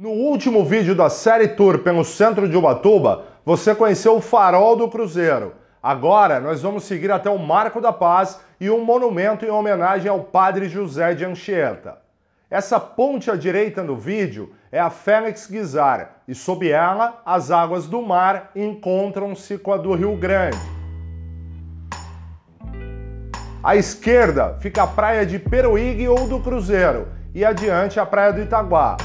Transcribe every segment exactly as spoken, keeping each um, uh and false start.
No último vídeo da série Tour pelo centro de Ubatuba, você conheceu o farol do Cruzeiro. Agora nós vamos seguir até o Marco da Paz e um monumento em homenagem ao Padre José de Anchieta. Essa ponte à direita no vídeo é a Félix Guizar e sob ela as águas do mar encontram-se com a do Rio Grande. À esquerda fica a Praia de Peruíbe ou do Cruzeiro e adiante a Praia do Itaguá.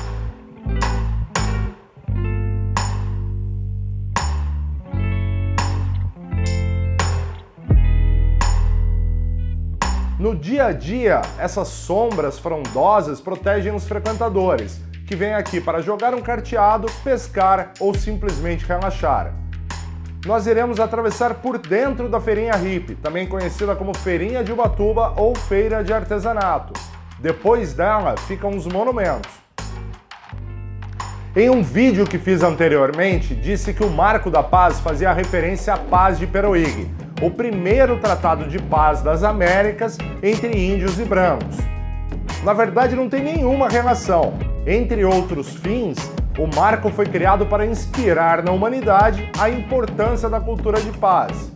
No dia a dia, essas sombras frondosas protegem os frequentadores, que vêm aqui para jogar um carteado, pescar ou simplesmente relaxar. Nós iremos atravessar por dentro da Feirinha Hippie, também conhecida como Feirinha de Ubatuba ou Feira de Artesanato. Depois dela ficam os monumentos. Em um vídeo que fiz anteriormente, disse que o Marco da Paz fazia referência à Paz de Peruíbe, o primeiro tratado de paz das Américas entre índios e brancos. Na verdade, não tem nenhuma relação. Entre outros fins, o marco foi criado para inspirar na humanidade a importância da cultura de paz.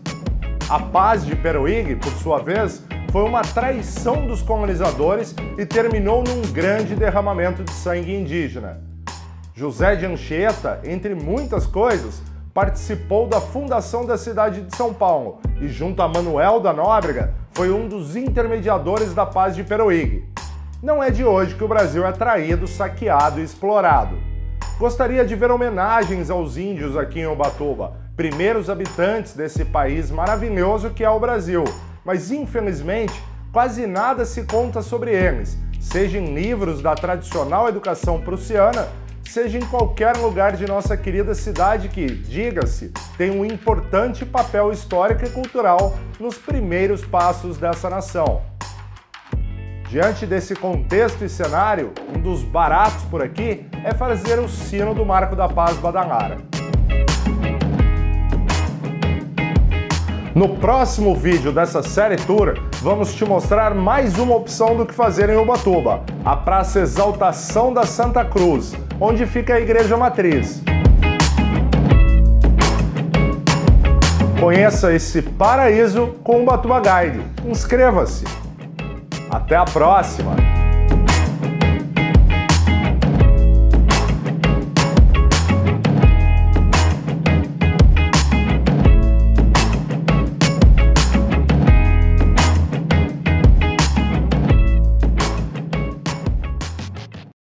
A Paz de Peruíbe, por sua vez, foi uma traição dos colonizadores e terminou num grande derramamento de sangue indígena. José de Anchieta, entre muitas coisas, participou da fundação da cidade de São Paulo e, junto a Manuel da Nóbrega, foi um dos intermediadores da Paz de Peruíbe. Não é de hoje que o Brasil é traído, saqueado e explorado. Gostaria de ver homenagens aos índios aqui em Ubatuba, primeiros habitantes desse país maravilhoso que é o Brasil, mas infelizmente quase nada se conta sobre eles, seja em livros da tradicional educação prussiana, seja em qualquer lugar de nossa querida cidade que, diga-se, tem um importante papel histórico e cultural nos primeiros passos dessa nação. Diante desse contexto e cenário, um dos baratos por aqui é fazer o sino do Marco da Paz badalar. No próximo vídeo dessa série tour, vamos te mostrar mais uma opção do que fazer em Ubatuba, a Praça Exaltação da Santa Cruz, onde fica a Igreja Matriz. Conheça esse paraíso com o Ubatuba Guide. Inscreva-se! Até a próxima!